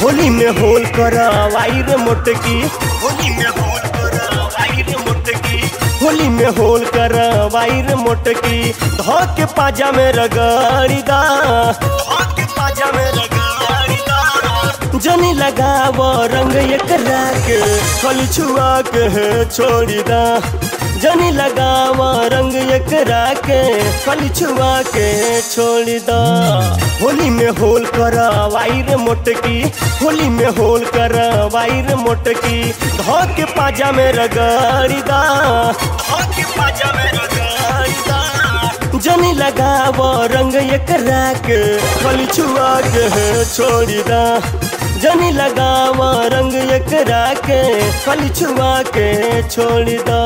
होली में होल करवाई रे मोटकी, होली में होल करवाई रे मोटकी, होली में होल करवाई रे मोटकी, धोके पाजा में रगड़ीदा, धोके पाजा में रगड़ीदा, जनी लगावो रंग एकरा के खली छुआ के छोड़ीदा, जनी लगावा रंग एकरा के खली छुआ के छोड़ दा। होली में होल करवाई रे मोटकी, होली में होल करवाई रे मोटकी, धोके पाजा में रगड़ी दा, धोके पाजा में रगड़ी दा, जनी लगावा रंग एकरा के खली छुआ के छोड़ दा, जनी लगावा रंग एकरा के खली छुआ के छोड़ दा,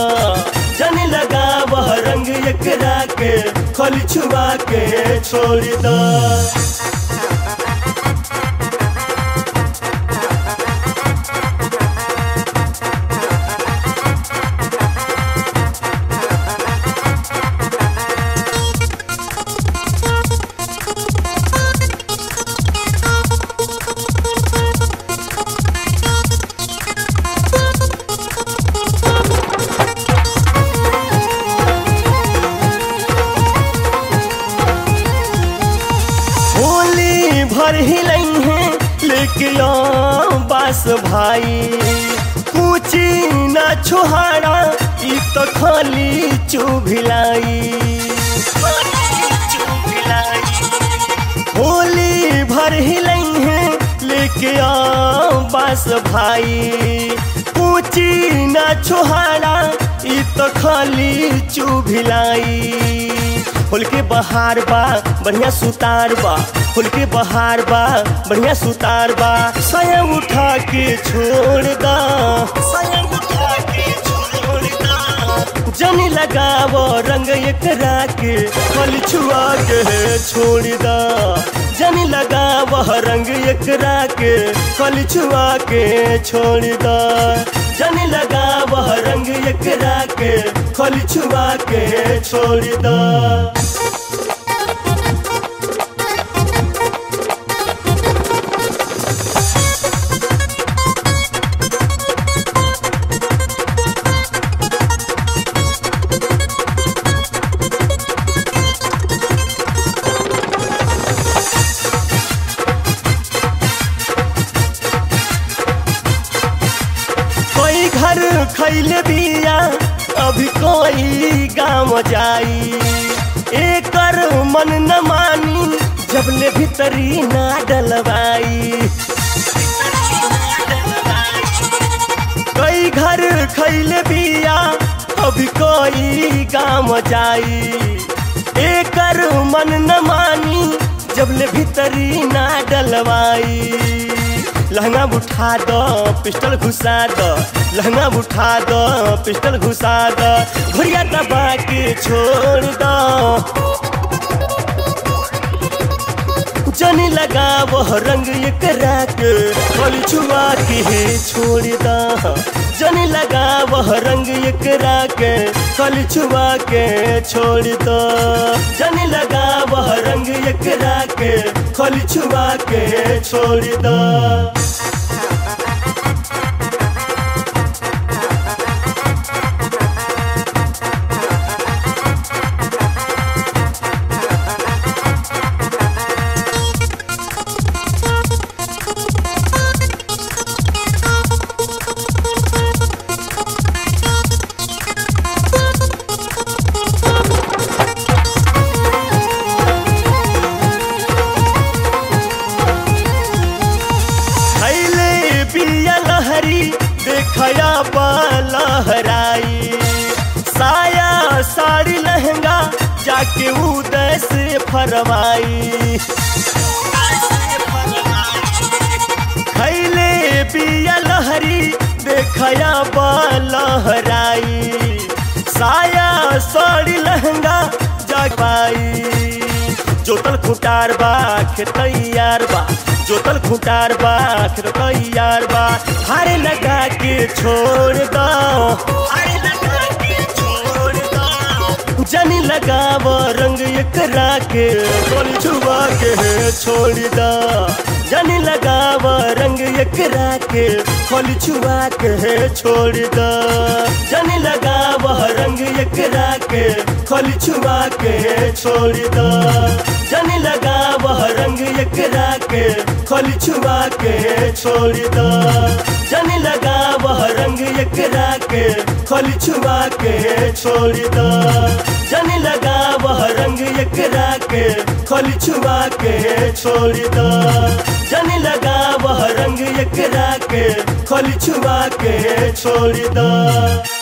जनी लगावा रंग एकरा के खली छुआ के छोड़ दा। लेके बास भाई पूछी ना छुहारा ई तो खाली चुभिलाई, होली भर हिलई है लेके बास भाई पूछी ना छुहारा ई तो खाली चुभिलाई। होल के बहार बा बढ़िया सुतार बा, होल के बहार बा बढ़िया सुतार बा, सया उठा के छोड़ दा, सया उठा के छोड़ दा, जनी लगावो रंग एकरा के खली छुआ के छोड़ दा, जनी लगावो रंग एकरा के खली छुआ के छोड़ दा, जनी लगावो रंग एकरा के खली छुआ के छोड़ दा। खैले बिया अभी कोई गाँव जाई, एकर मन न मानी जब ले भीतरी ना डलवाई, कई घर खैले बिया अभी कोई गाँव जाई, एकर मन न मानी जब ले भीतरी ना डलवाई। लहंगा उठा दो पिस्टल घुसा दो, लहंगा उठा दो पिस्टल घुसा दो, घुड़िया दबा के छोड़ दो, जनी लगावो रंग एकरा के खली छुआ के छोड़ दा, जनी लगावो रंग एकरा के खली छुआ के छोड़ दो, जनी लगावो रंग एकरा के खली छुआ के छोड़ दो। देखया लहराई साया साड़ी लहंगा जाके उदय से फरमाई, साया लहराई, साया साड़ी लहंगा जगवाई। जोतल खुटार बा खेत तैयार बा, जोतल खुटार बा खेत तैयार बा। हारे लगा के छोड़ दो, हारे लगा के छोड़ दो। जनी लगाव रंग एकरा के गोली छुआ के छोड़ दो, जनी लगाव रंग एकरा के गोली छुआ के छोड़ दो। जनी लगाव रंग एकरा के गोली छुआ के छोड़ दो। जनी लगाव रंग एकरा के गोली छुआ के छोड़ दो। जनी लगाव रंग एकरा के गोली छुआ के छोड़ दो। जनी लगाव रंग एकरा के गोली छुआ के छोड़ दो। जनी लगाव रंग एकरा के गोली छुआ के छोड़ दो।